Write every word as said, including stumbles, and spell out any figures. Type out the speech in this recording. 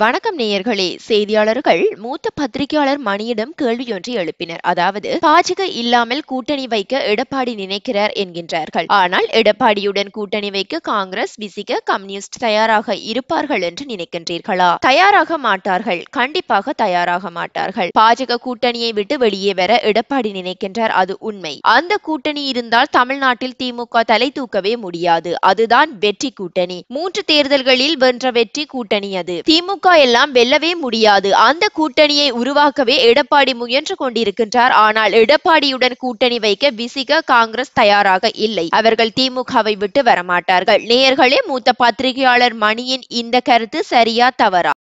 வணக்கம் நேயர்களே செய்தியாளர்கள் மூத்த பத்திரிகையாளர் மணியிடம் கேள்வி ஒன்றை எழுப்பினர். அதாவது பாஜக இல்லாமல் கூட்டணி வைக்க எடப்பாடி நினைக்கிறார் என்கின்றார்கள். ஆனால் எடப்பாடியுடன் கூட்டணி வைக்க காங்கிரஸ் விசிக கம்யூனிஸ்ட் தயாராக இருப்பார்கள் என்று நினைக்கின்றீர்களா? தயாராக மாட்டார்கள், கண்டிப்பாக தயாராக மாட்டார்கள். பாஜக கூட்டணியை விட்டு வெளியே வர எடப்பாடி நினைக்கின்றார், அது உண்மை. அந்த கூட்டணி இருந்தால் தமிழ்நாட்டில் திமுக தலை தூக்கவே முடியாது. அதுதான் வெற்றி கூட்டணி. மூன்று தேர்தல்களில் வென்ற வெற்றி கூட்டணி அது. திமுக எல்லாம் வெல்லவே முடியாது. அந்த கூட்டணியை உருவாக்கவே எடப்பாடி முயன்று கொண்டிருக்கின்றார். ஆனால் எடப்பாடியுடன் கூட்டணி வைக்க விசிக காங்கிரஸ் தயாராக இல்லை. அவர்கள் திமுகவை விட்டு வரமாட்டார்கள். நேயர்களே, மூத்த பத்திரிகையாளர் மணியின் இந்த கருத்து சரியா தவறா?